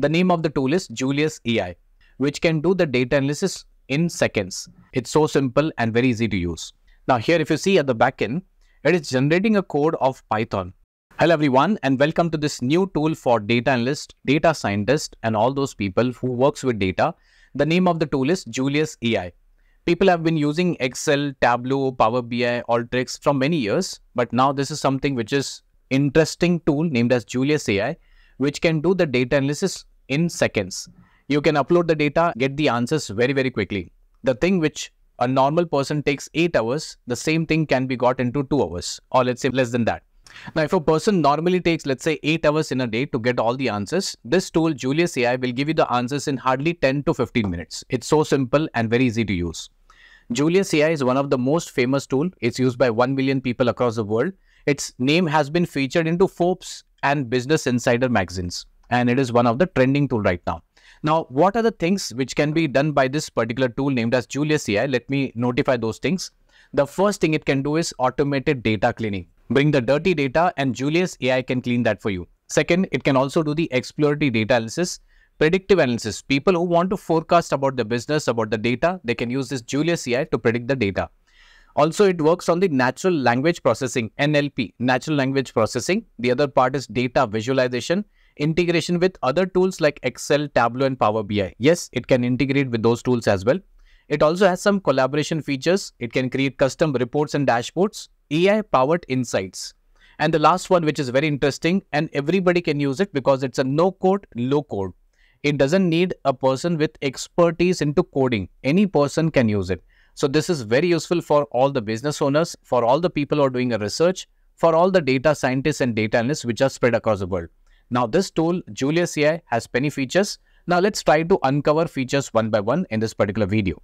The name of the tool is Julius AI, which can do the data analysis in seconds. It's so simple and very easy to use. Now here, if you see at the backend, it is generating a code of Python. Hello everyone, and welcome to this new tool for data analyst, data scientist, and all those people who works with data. The name of the tool is Julius AI. People have been using Excel, Tableau, Power BI, Alteryx for many years, but now this is something which is interesting tool named as Julius AI, which can do the data analysis in seconds. You can upload the data, get the answers very, very quickly. The thing which a normal person takes 8 hours, the same thing can be got into 2 hours, or let's say less than that. Now, if a person normally takes, let's say 8 hours in a day to get all the answers, this tool, Julius AI, will give you the answers in hardly 10 to 15 minutes. It's so simple and very easy to use. Julius AI is one of the most famous tool. It's used by 1 million people across the world. Its name has been featured into Forbes and Business Insider magazines, and it is one of the trending tool right now. Now, what are the things which can be done by this particular tool named as Julius AI? Let me notify those things. The first thing it can do is automated data cleaning. Bring the dirty data and Julius AI can clean that for you. Second, it can also do the exploratory data analysis, predictive analysis. People who want to forecast about the business, about the data, they can use this Julius AI to predict the data. Also, it works on the natural language processing, NLP, natural language processing. The other part is data visualization, integration with other tools like Excel, Tableau and Power BI. Yes, it can integrate with those tools as well. It also has some collaboration features. It can create custom reports and dashboards, AI-powered insights. And the last one, which is very interesting, and everybody can use it because it's a no-code, low-code. It doesn't need a person with expertise into coding. Any person can use it. So this is very useful for all the business owners, for all the people who are doing a research, for all the data scientists and data analysts which are spread across the world. Now this tool, Julius AI, has many features. Now let's try to uncover features one by one in this particular video.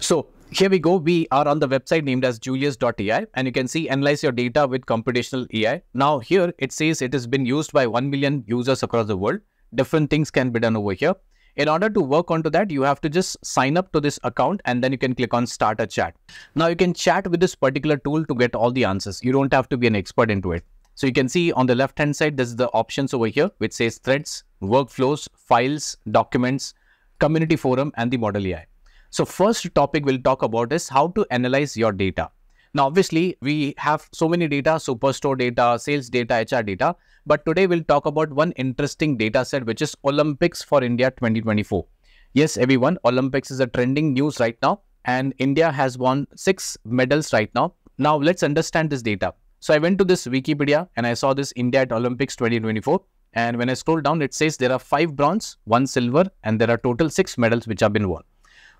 So here we go. We are on the website named as Julius.ai, and you can see analyze your data with computational AI. Now here it says it has been used by 1 million users across the world. Different things can be done over here. In order to work onto that, you have to just sign up to this account and then you can click on start a chat. Now you can chat with this particular tool to get all the answers. You don't have to be an expert into it. So you can see on the left hand side, this is the options over here, which says threads, workflows, files, documents, community forum, and the model AI. So first topic we'll talk about is how to analyze your data. Now, obviously, we have so many data, superstore data, sales data, HR data. But today we'll talk about one interesting data set, which is Olympics for India 2024. Yes, everyone, Olympics is a trending news right now, and India has won 6 medals right now. Now, let's understand this data. So I went to this Wikipedia and I saw this India at Olympics 2024. And when I scroll down, it says there are 5 bronze, 1 silver, and there are total 6 medals which have been won.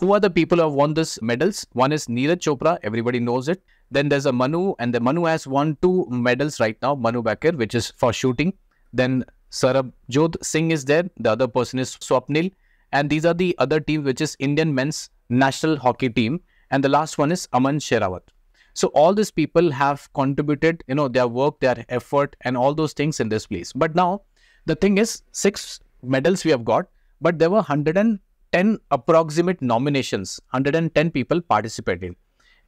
Who are the people who have won these medals? One is Neeraj Chopra, everybody knows it. Then there's a Manu, and the Manu has won 2 medals right now, Manu Bakir, which is for shooting. Then Sarab Jodh Singh is there, the other person is Swapnil. And these are the other team, which is Indian men's national hockey team. And the last one is Aman Sherawat. So all these people have contributed, their work, their effort, and all those things in this place. But now, the thing is, 6 medals we have got, but there were 110 approximate nominations, 110 people participated,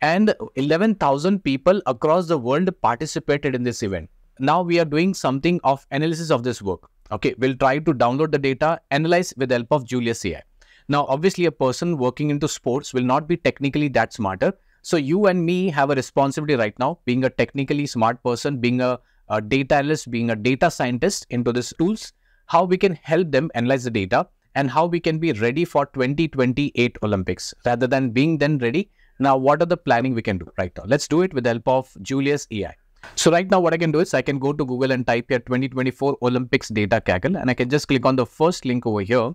and 11,000 people across the world participated in this event. Now we are doing something of analysis of this work. Okay, we'll try to download the data, analyze with the help of Julius AI. Now, obviously, a person working into sports will not be technically that smarter. So you and me have a responsibility right now, being a technically smart person, being a data analyst, being a data scientist into these tools, how we can help them analyze the data and how we can be ready for 2028 Olympics. Rather than being then ready, now what are the planning we can do right now? Let's do it with the help of Julius AI. So right now what I can do is I can go to Google and type here 2024 Olympics data Kaggle, and I can just click on the first link over here.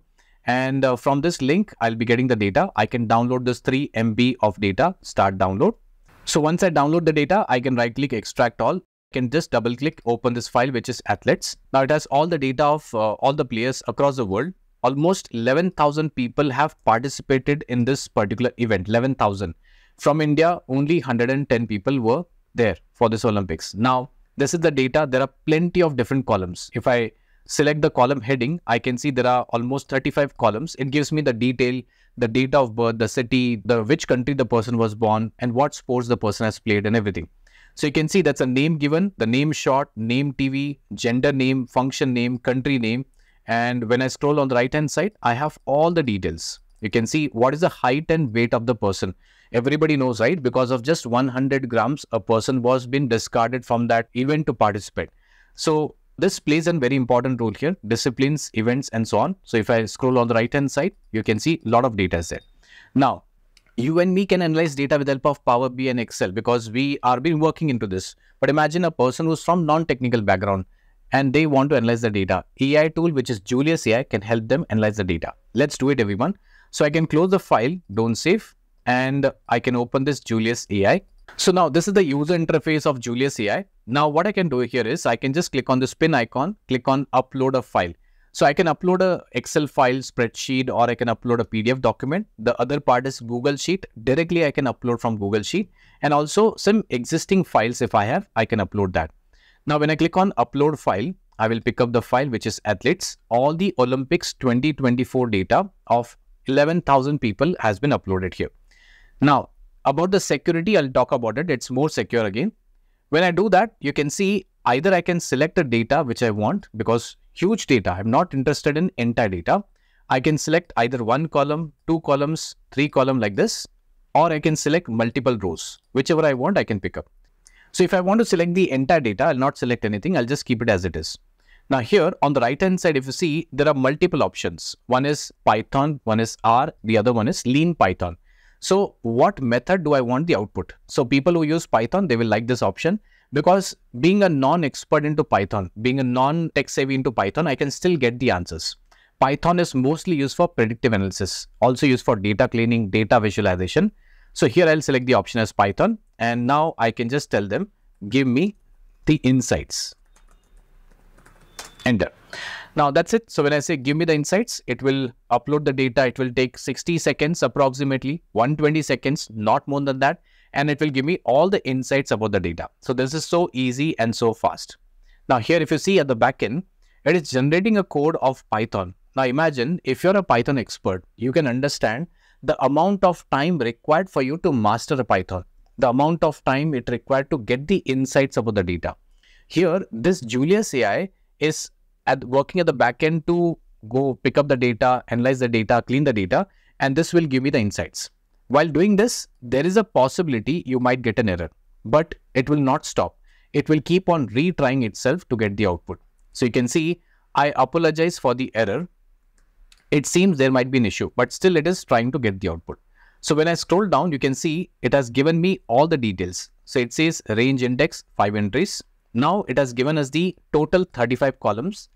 And from this link, I'll be getting the data. I can download this 3 MB of data, start download. So once I download the data, I can right click, extract all. I can just double click, open this file, which is athletes. Now it has all the data of all the players across the world. Almost 11,000 people have participated in this particular event, 11,000. From India, only 110 people were there for this Olympics. Now, this is the data. There are plenty of different columns. If I select the column heading, I can see there are almost 35 columns. It gives me the detail, the date of birth, the city, the which country the person was born, and what sports the person has played and everything. So you can see that's a name given, the name short, name TV, gender name, function name, country name, And when I scroll on the right hand side, I have all the details. You can see what is the height and weight of the person. Everybody knows, right? Because of just 100 grams, a person was being discarded from that event to participate. So this plays a very important role here, disciplines, events, and so on. So if I scroll on the right hand side, you can see a lot of data set. Now, you and me can analyze data with the help of Power BI and Excel because we are been working into this. But imagine a person who's from non-technical background and they want to analyze the data. AI tool, which is Julius AI, can help them analyze the data. Let's do it, everyone. So I can close the file, don't save, and I can open this Julius AI. So now this is the user interface of Julius AI. Now what I can do here is I can just click on this pin icon, click on upload a file. So I can upload a Excel file, spreadsheet, or I can upload a PDF document. The other part is Google Sheet. Directly I can upload from Google Sheet, and also some existing files if I have, I can upload that. Now when I click on upload file, I will pick up the file which is athletes. All the Olympics 2024 data of 11,000 people has been uploaded here. Now about the security, I'll talk about it. It's more secure again. When I do that, you can see either I can select the data which I want, because huge data, I'm not interested in entire data. I can select either one column, two columns, three column like this, or I can select multiple rows. Whichever I want, I can pick up. So if I want to select the entire data, I'll not select anything. I'll just keep it as it is. Now here on the right hand side, if you see, there are multiple options. One is Python, one is R, the other one is Lean Python. So what method do I want the output? So people who use Python, they will like this option, because being a non-expert into Python, being a non-tech savvy into Python, I can still get the answers. Python is mostly used for predictive analysis, also used for data cleaning, data visualization. So here I'll select the option as Python, and now I can just tell them, give me the insights. Enter. Now that's it. So when I say give me the insights, it will upload the data. It will take 60 seconds approximately, 120 seconds, not more than that. And it will give me all the insights about the data. So this is so easy and so fast. Now here, if you see at the back end, it is generating a code of Python. Now imagine if you're a Python expert, you can understand the amount of time required for you to master a Python, the amount of time it required to get the insights about the data. Here, this Julius AI is working at the back end to go pick up the data, analyze the data, clean the data, and this will give me the insights. While doing this, there is a possibility you might get an error, but it will not stop. It will keep on retrying itself to get the output. So you can see, I apologize for the error. It seems there might be an issue, but still it is trying to get the output. So when I scroll down, you can see it has given me all the details. So it says range index, 5 entries. Now it has given us the total 35 columns.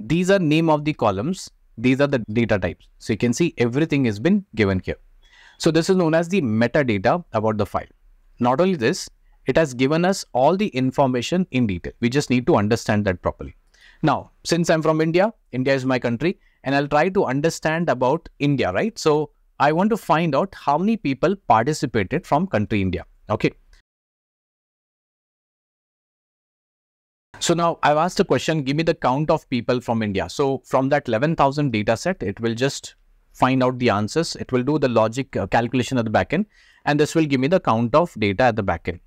These are name of the columns. These are the data types. So you can see everything has been given here. So this is known as the metadata about the file. Not only this, it has given us all the information in detail. We just need to understand that properly. Now, since I'm from India, India is my country, and I'll try to understand about India, right? So I want to find out how many people participated from country India. Okay. So now I've asked a question, give me the count of people from India. So from that 11,000 data set, it will just find out the answers. It will do the logic calculation at the back end, and this will give me the count of data at the back end.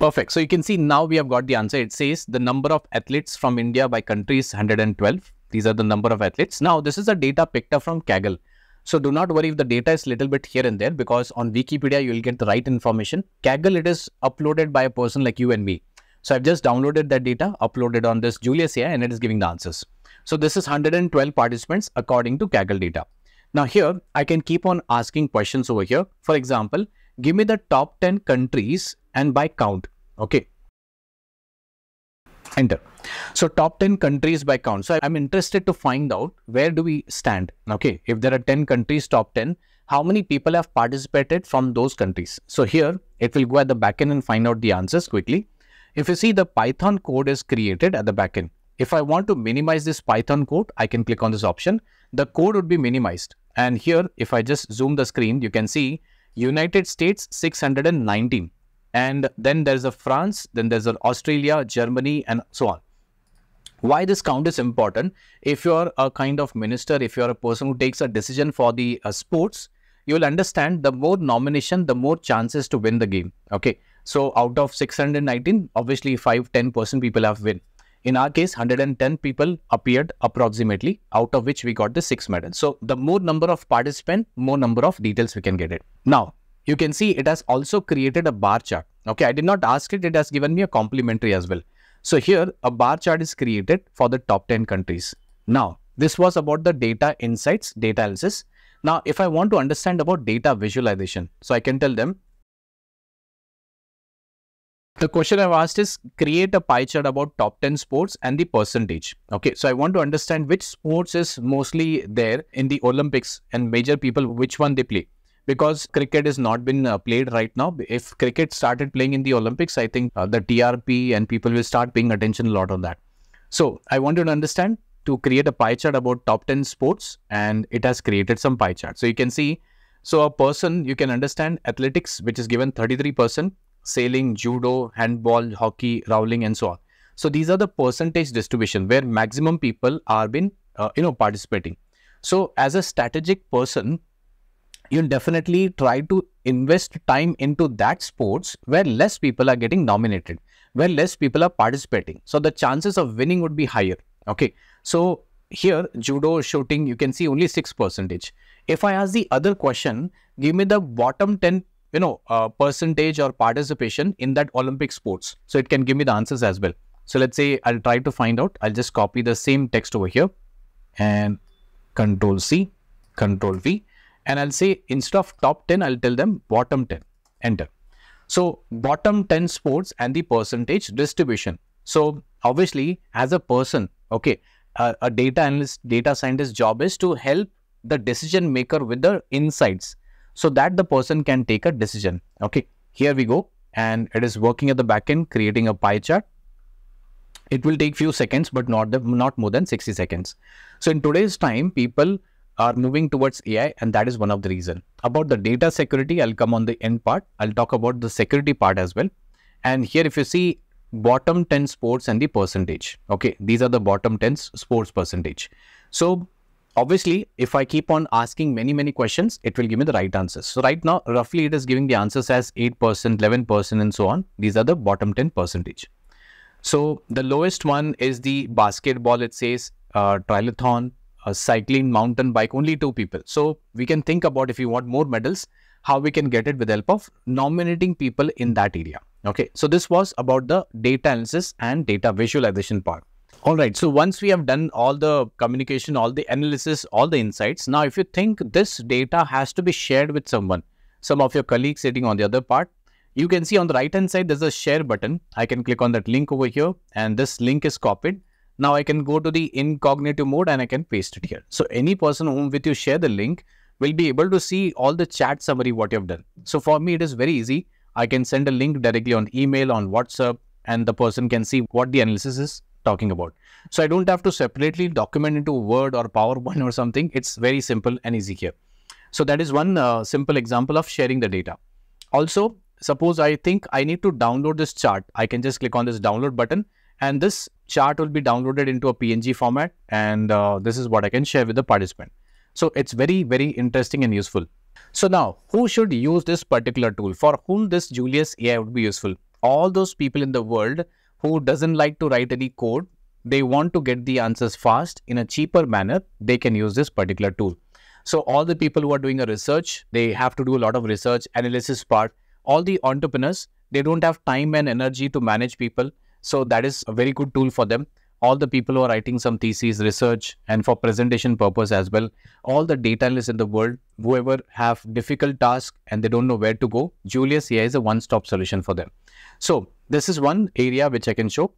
Perfect. So you can see now we have got the answer. It says the number of athletes from India by country is 112. These are the number of athletes. Now this is a data picked up from Kaggle. So do not worry if the data is little bit here and there, because on Wikipedia, you will get the right information. Kaggle, it is uploaded by a person like you and me. So I've just downloaded that data, uploaded on this Julius AI, and it is giving the answers. So this is 112 participants according to Kaggle data. Now here, I can keep on asking questions over here. For example, give me the top 10 countries and by count. Okay. Enter. So top 10 countries by count. So I'm interested to find out where do we stand. Okay. If there are 10 countries, top 10, how many people have participated from those countries? So here it will go at the backend and find out the answers quickly. If you see, the Python code is created at the backend. If I want to minimize this Python code, I can click on this option. The code would be minimized. And here, if I just zoom the screen, you can see United States 619. And then there's a France, then there's an Australia, Germany, and so on. Why this count is important? If you're a kind of minister, if you're a person who takes a decision for the sports, you'll understand the more nomination, the more chances to win the game. Okay. So out of 619, obviously 5-10% people have win. In our case, 110 people appeared approximately, out of which we got the 6 medals. So the more number of participants, more number of details we can get it. Now, you can see it has also created a bar chart. Okay, I did not ask it, it has given me a complimentary as well. So here, a bar chart is created for the top 10 countries. Now, this was about the data insights, data analysis. Now, if I want to understand about data visualization, so I can tell them, the question I've asked is create a pie chart about top 10 sports and the percentage. Okay, so I want to understand which sports is mostly there in the Olympics and major people, which one they play. Because cricket has not been played right now. If cricket started playing in the Olympics, I think the TRP and people will start paying attention a lot on that. So I want you to understand to create a pie chart about top 10 sports, and it has created some pie chart. So you can see, so a person, you can understand athletics, which is given 33%, sailing, judo, handball, hockey, rowing, and so on. So these are the percentage distribution where maximum people are been, participating. So as a strategic person, you'll definitely try to invest time into that sports where less people are getting nominated, where less people are participating. So the chances of winning would be higher. Okay. So here, judo, shooting, you can see only 6%. If I ask the other question, give me the bottom 10, percentage or participation in that Olympic sports. So it can give me the answers as well. So let's say I'll try to find out. I'll just copy the same text over here and Control C, Control V. And I'll say instead of top 10, I'll tell them bottom 10, enter. So bottom 10 sports and the percentage distribution. So obviously as a person, okay, a data analyst, data scientist job is to help the decision maker with the insights so that the person can take a decision. Okay, here we go. And it is working at the back end, creating a pie chart. It will take few seconds, but not more than 60 seconds. So in today's time, people are moving towards AI, and that is one of the reasons. About the data security, I'll come on the end part. I'll talk about the security part as well. And here, if you see bottom 10 sports and the percentage, okay, these are the bottom 10 sports percentage. So obviously, if I keep on asking many questions, it will give me the right answers. So right now, roughly it is giving the answers as 8%, 11%, and so on. These are the bottom 10%. So the lowest one is the basketball, it says, triathlon, cycling, mountain bike, only 2 people. So we can think about, if you want more medals, how we can get it with the help of nominating people in that area. Okay, so this was about the data analysis and data visualization part. All right, so once we have done all the communication, all the analysis, all the insights, now if you think this data has to be shared with someone, some of your colleagues sitting on the other part, you can see on the right hand side, there's a share button. I can click on that link over here, and this link is copied. Now I can go to the incognito mode and I can paste it here. So any person whom with you share the link will be able to see all the chat summary, what you've done. So for me, it is very easy. I can send a link directly on email, on WhatsApp, and the person can see what the analysis is talking about. So I don't have to separately document into Word or PowerPoint or something. It's very simple and easy here. So that is one simple example of sharing the data. Also, suppose I think I need to download this chart. I can just click on this download button, and this chart will be downloaded into a PNG format, and this is what I can share with the participant. So it's very interesting and useful. So now, who should use this particular tool? For whom this Julius AI would be useful? All those people in the world who doesn't like to write any code, they want to get the answers fast in a cheaper manner, they can use this particular tool. So all the people who are doing a research, they have to do a lot of research, analysis part. All the entrepreneurs, they don't have time and energy to manage people. So that is a very good tool for them. All the people who are writing some theses, research, and for presentation purpose as well. All the data analysts in the world, whoever have difficult tasks and they don't know where to go, Julius AI is a one-stop solution for them. So this is one area which I can show.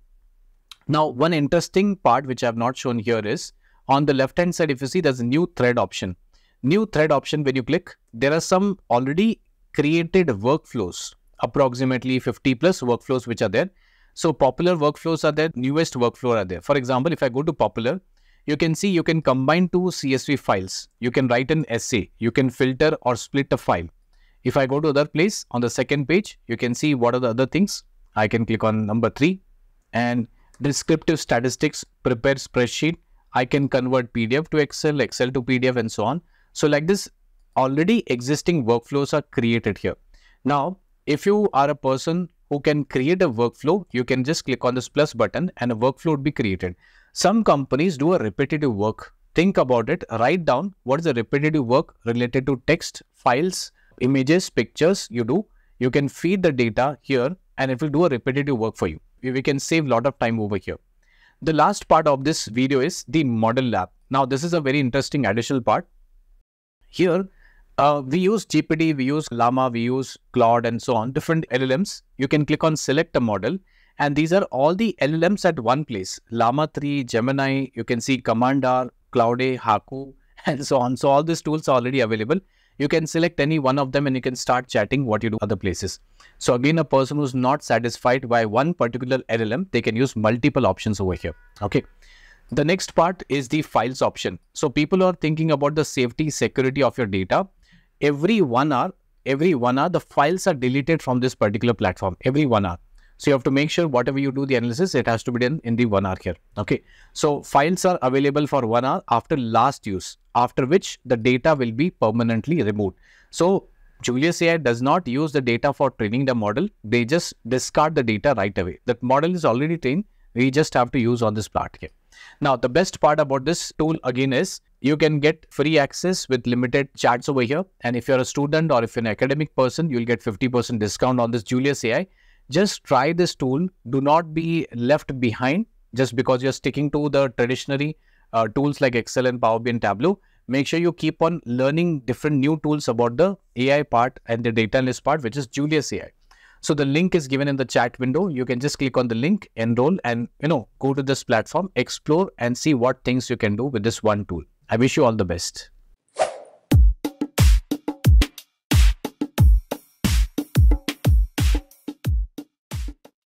Now, one interesting part which I have not shown here is on the left-hand side, if you see, there's a new thread option. New thread option, when you click, there are some already created workflows, approximately 50+ workflows which are there. So popular workflows are there, newest workflow are there. For example, if I go to popular, you can see you can combine 2 CSV files. You can write an essay. You can filter or split a file. If I go to other place on the second page, you can see what are the other things. I can click on number 3 and descriptive statistics, prepare spreadsheet. I can convert PDF to Excel, Excel to PDF, and so on. So like this, already existing workflows are created here. Now, if you are a person who can create a workflow, you can just click on this plus button and a workflow would be created. Some companies do a repetitive work. Think about it, write down what is the repetitive work related to text, files, images, pictures you do. You can feed the data here and it will do a repetitive work for you. We can save a lot of time over here. The last part of this video is the model lab. Now, this is a very interesting additional part. Here, we use GPT, we use Llama, we use Claude and so on, different LLMs. You can click on select a model and these are all the LLMs at one place. Llama 3, Gemini, you can see Command R, Claude, Haku and so on. So, all these tools are already available. You can select any one of them and you can start chatting what you do other places. So again, a person who's not satisfied by one particular LLM, they can use multiple options over here. Okay. The next part is the files option. So people are thinking about the safety, security of your data. Every one hour, the files are deleted from this particular platform. Every 1 hour. So you have to make sure whatever you do the analysis, it has to be done in the 1 hour here. Okay. So files are available for 1 hour after last use, after which the data will be permanently removed. So Julius AI does not use the data for training the model. They just discard the data right away. The model is already trained. We just have to use on this part here. Now, the best part about this tool again is you can get free access with limited chats over here. And if you're a student or if you're an academic person, you'll get 50% discount on this Julius AI. Just try this tool. Do not be left behind just because you're sticking to the traditional tools like Excel and Power BI and Tableau. Make sure you keep on learning different new tools about the AI part and the data analyst part, which is Julius AI. So the link is given in the chat window. You can just click on the link, enroll, and go to this platform, explore and see what things you can do with this one tool. I wish you all the best.